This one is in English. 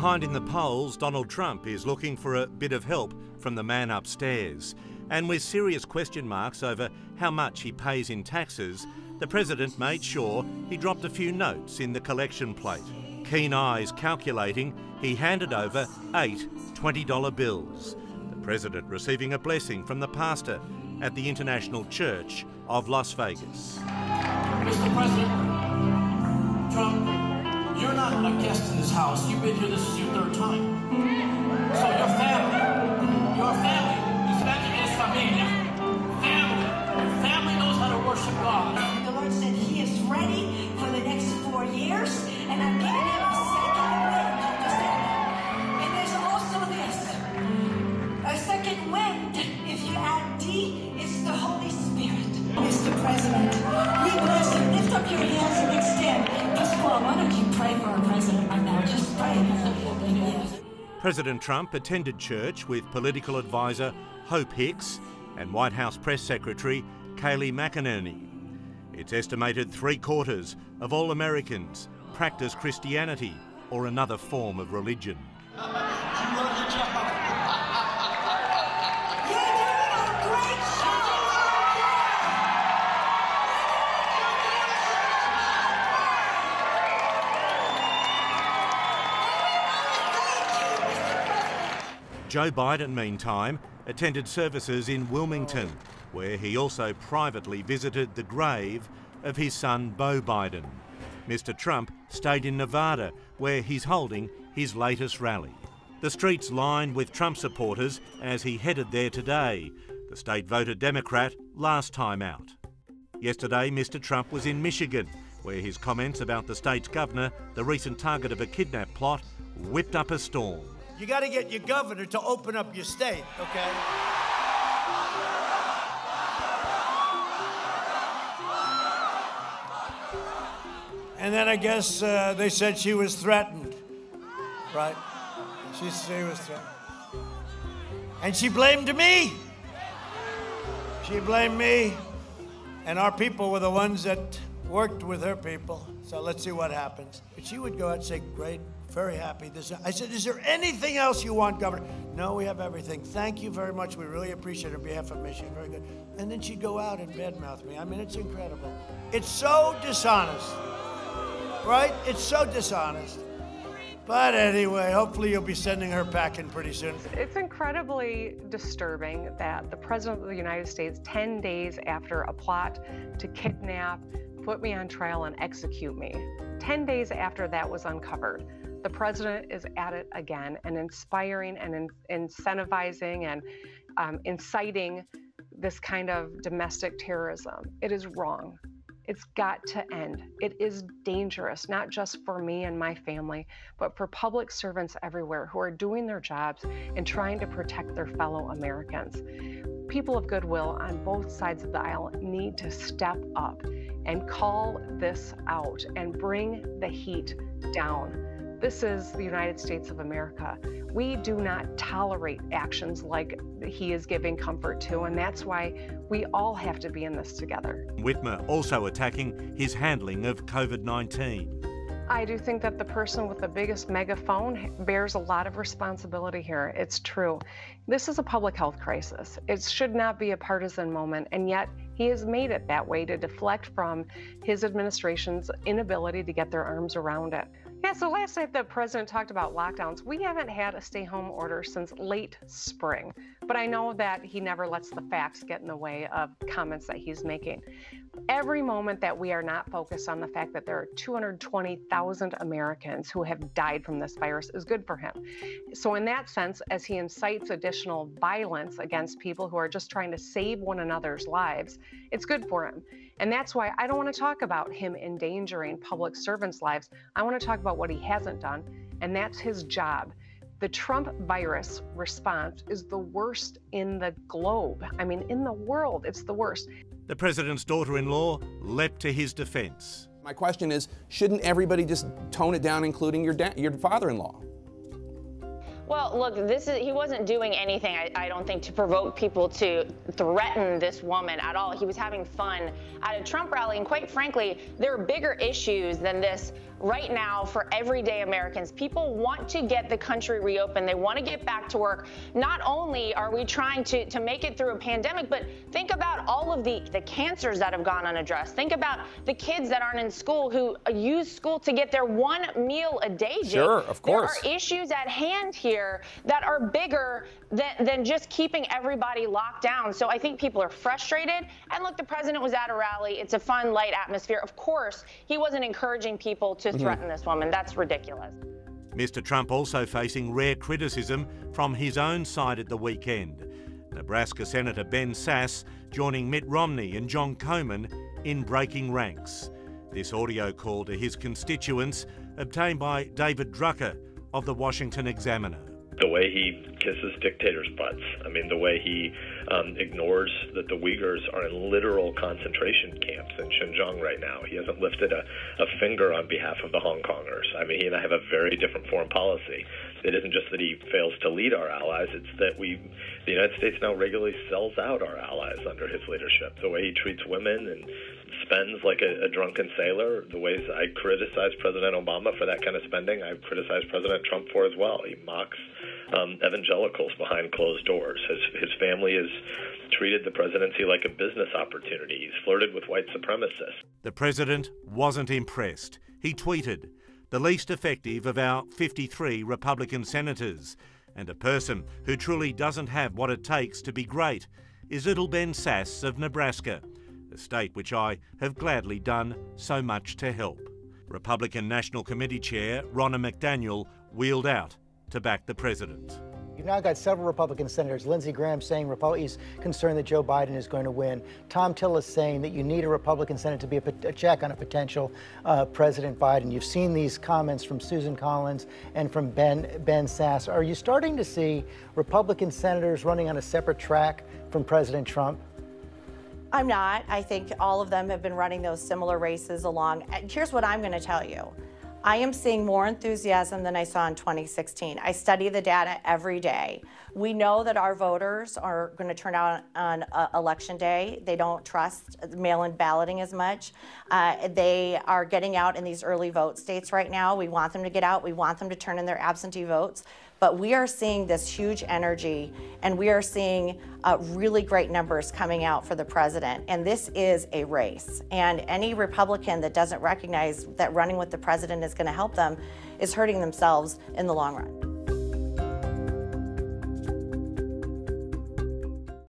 Behind in the polls, Donald Trump is looking for a bit of help from the man upstairs. And with serious question marks over how much he pays in taxes, the president made sure he dropped a few notes in the collection plate. Keen eyes calculating, he handed over 8 $20 bills. The president receiving a blessing from the pastor at the International Church of Las Vegas. Mr. President Trump, you're not a guest in this house. You've been here, this is your third time. So your family, family knows how to worship God. The Lord said he is ready for the next 4 years, and I'm giving him a second wind. And there's also this, a second wind. If you add D, it's the Holy Spirit. Mr. President, we bless you. Lift up your hands and extend. First of all, why don't you pray for our president right now? Just pray. President Trump attended church with political advisor Hope Hicks and White House Press Secretary Kayleigh McInerney. It's estimated 3/4 of all Americans practice Christianity or another form of religion. Joe Biden, meantime, attended services in Wilmington, where he also privately visited the grave of his son, Beau Biden. Mr. Trump stayed in Nevada, where he's holding his latest rally. The streets lined with Trump supporters as he headed there today. The state voted Democrat last time out. Yesterday, Mr. Trump was in Michigan, where his comments about the state's governor, the recent target of a kidnap plot, whipped up a storm. You got to get your governor to open up your state, okay? And then I guess they said she was threatened, right? She was threatened. And she blamed me. She blamed me. And our people were the ones that worked with her people. So let's see what happens. But she would go out and say, great. Very happy. I said, is there anything else you want, Governor? No, we have everything. Thank you very much. We really appreciate it on behalf of Michigan. Very good. And then she'd go out and badmouth me. I mean, it's incredible. It's so dishonest, right? It's so dishonest. But anyway, hopefully you'll be sending her packing pretty soon. It's incredibly disturbing that the President of the United States, 10 days after a plot to kidnap, put me on trial and execute me, 10 days after that was uncovered, the president is at it again and inspiring and incentivizing and inciting this kind of domestic terrorism. It is wrong. It's got to end. It is dangerous, not just for me and my family, but for public servants everywhere who are doing their jobs and trying to protect their fellow Americans. People of goodwill on both sides of the aisle need to step up and call this out and bring the heat down. This is the United States of America. We do not tolerate actions like he is giving comfort to, and that's why we all have to be in this together. Whitmer also attacking his handling of COVID-19. I do think that the person with the biggest megaphone bears a lot of responsibility here. It's true. This is a public health crisis. It should not be a partisan moment, and yet he has made it that way to deflect from his administration's inability to get their arms around it. Yeah, so last night the president talked about lockdowns. We haven't had a stay-home order since late spring, but I know that he never lets the facts get in the way of comments that he's making. Every moment that we are not focused on the fact that there are 220,000 Americans who have died from this virus is good for him. So in that sense, as he incites additional violence against people who are just trying to save one another's lives, it's good for him. And that's why I don't want to talk about him endangering public servants' lives. I want to talk about what he hasn't done, and that's his job. The Trump virus response is the worst in the globe. I mean, in the world, it's the worst. The president's daughter-in-law leapt to his defense. My question is, shouldn't everybody just tone it down, including your father-in-law? Well, look, he wasn't doing anything, I don't think, to provoke people to threaten this woman at all. He was having fun at a Trump rally, and quite frankly, there are bigger issues than this right now for everyday Americans. People want to get the country reopened. They want to get back to work. Not only are we trying to make it through a pandemic, but think about all of the cancers that have gone unaddressed. Think about the kids that aren't in school who use school to get their one meal a day. Sure, of course. There are issues at hand here that are bigger than just keeping everybody locked down. So I think people are frustrated. And look, the president was at a rally. It's a fun, light atmosphere. Of course, he wasn't encouraging people to threaten this woman. That's ridiculous. Mr. Trump also facing rare criticism from his own side at the weekend. Nebraska Senator Ben Sasse joining Mitt Romney and John Komen in breaking ranks. This audio call to his constituents obtained by David Drucker of the Washington Examiner. The way he kisses dictators' butts. I mean, the way he ignores that the Uyghurs are in literal concentration camps in Xinjiang right now. He hasn't lifted a finger on behalf of the Hong Kongers. I mean, he and I have a very different foreign policy. It isn't just that he fails to lead our allies, it's that the United States now regularly sells out our allies under his leadership. The way he treats women and spends like a drunken sailor, the ways I criticize President Obama for that kind of spending, I criticize President Trump for as well. He mocks evangelicals behind closed doors. His family has treated the presidency like a business opportunity. He's flirted with white supremacists. The president wasn't impressed. He tweeted, "The least effective of our 53 Republican senators, and a person who truly doesn't have what it takes to be great is little Ben Sasse of Nebraska, a state which I have gladly done so much to help." Republican National Committee Chair Ronna McDaniel wheeled out to back the president. You've now got several Republican senators, Lindsey Graham saying he's concerned that Joe Biden is going to win, Tom Tillis saying that you need a Republican Senate to be a check on a potential President Biden. You've seen these comments from Susan Collins and from Ben Sasse. Are you starting to see Republican senators running on a separate track from President Trump? I'm not. I think all of them have been running those similar races along. And here's what I'm going to tell you. I am seeing more enthusiasm than I saw in 2016. I study the data every day. We know that our voters are going to turn out on election day. They don't trust mail-in balloting as much. They are getting out in these early vote states right now. We want them to get out. We want them to turn in their absentee votes. But we are seeing this huge energy, and we are seeing really great numbers coming out for the president. And this is a race. And any Republican that doesn't recognize that running with the president is going to help them is hurting themselves in the long run.